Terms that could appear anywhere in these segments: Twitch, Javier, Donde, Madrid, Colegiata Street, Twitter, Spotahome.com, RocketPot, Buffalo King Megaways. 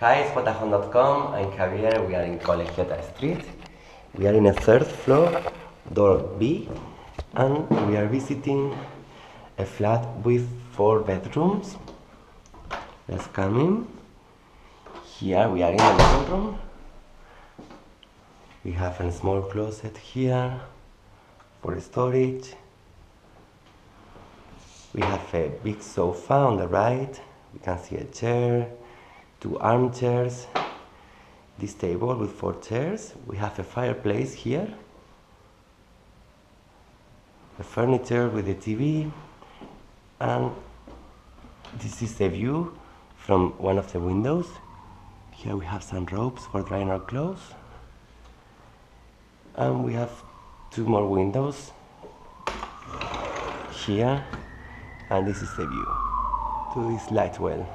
Hi, Spotahome.com. I'm Javier. We are in Colegiata Street. We are in a third floor, door B, and we are visiting a flat with 4 bedrooms. Let's come in. Here we are in the living room. We have a small closet here for storage. We have a big sofa on the right. We can see a chair, 2 armchairs, this table with 4 chairs. We have a fireplace here, a furniture with a TV, and this is a view from one of the windows. Here we have some ropes for drying our clothes, and we have 2 more windows here, and this is the view to this light well.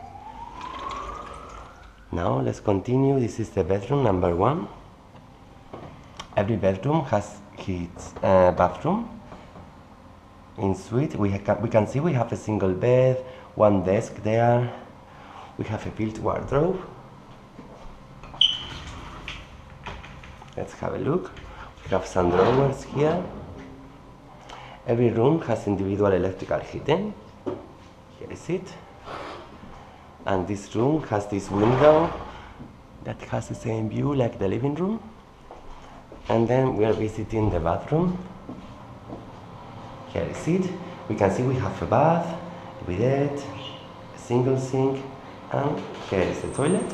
Now let's continue. This is the bedroom number 1. Every bedroom has its bathroom. In suite, we can see we have a single bed, 1 desk there. We have a built wardrobe. Let's have a look. We have some drawers here. Every room has individual electrical heating. Here is it. And this room has this window that has the same view like the living room. And then we are visiting the bathroom. Here is it. We can see we have a bath, a bidet, a single sink, and here is the toilet.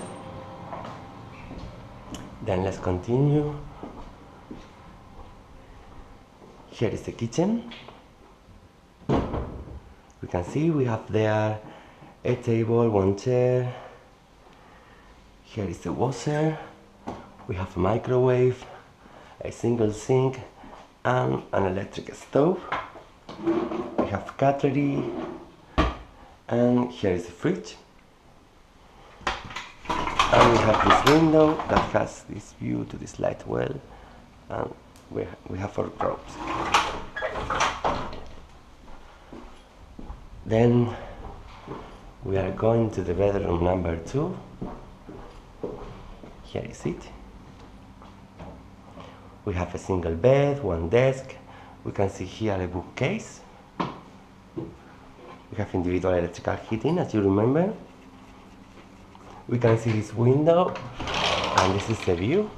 Then let's continue. Here is the kitchen. We can see we have there a table, 1 chair. Here is the washer. We have a microwave, a single sink, and an electric stove. We have cutlery, and here is the fridge. And we have this window that has this view to this light well, and we have our ropes. Then we are going to the bedroom number 2. Here is it. We have a single bed, 1 desk. We can see here a bookcase. We have individual electrical heating, as you remember. We can see this window, and this is the view.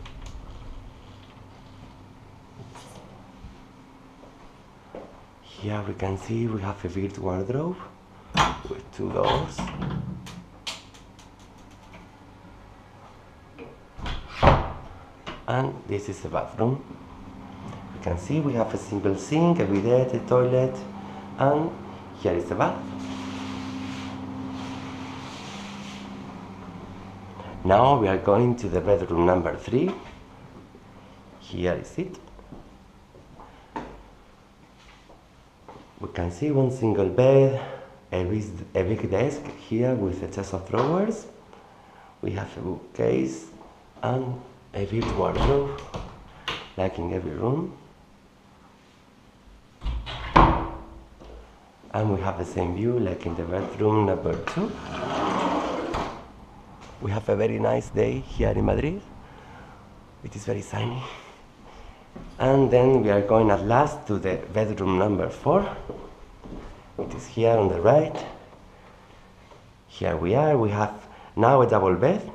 Here we can see we have a built wardrobe with 2 doors. And this is the bathroom. You can see we have a single sink, a bidet, a toilet, and here is the bath. Now we are going to the bedroom number 3. Here is it. We can see 1 single bed, a big desk here with a chest of drawers. We have a bookcase and a big wardrobe, like in every room. And we have the same view like in the bedroom number 2. We have a very nice day here in Madrid. It is very sunny. And then we are going at last to the bedroom number 4. It is here on the right. Here we are. We have now a double bed.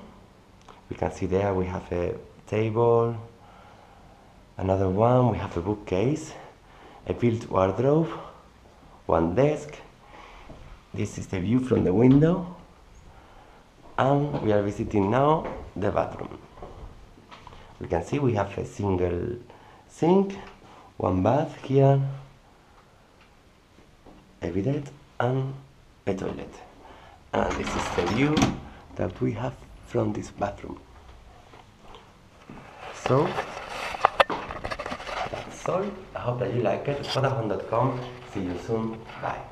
We can see there we have a table, another one. We have a bookcase, a built wardrobe, 1 desk. This is the view from the window. And we are visiting now the bathroom. We can see we have a single sink, 1 bath here, a bidet and a toilet. And this is the view that we have from this bathroom. So that's all. I hope that you like it. Spotahome.com. See you soon. Bye.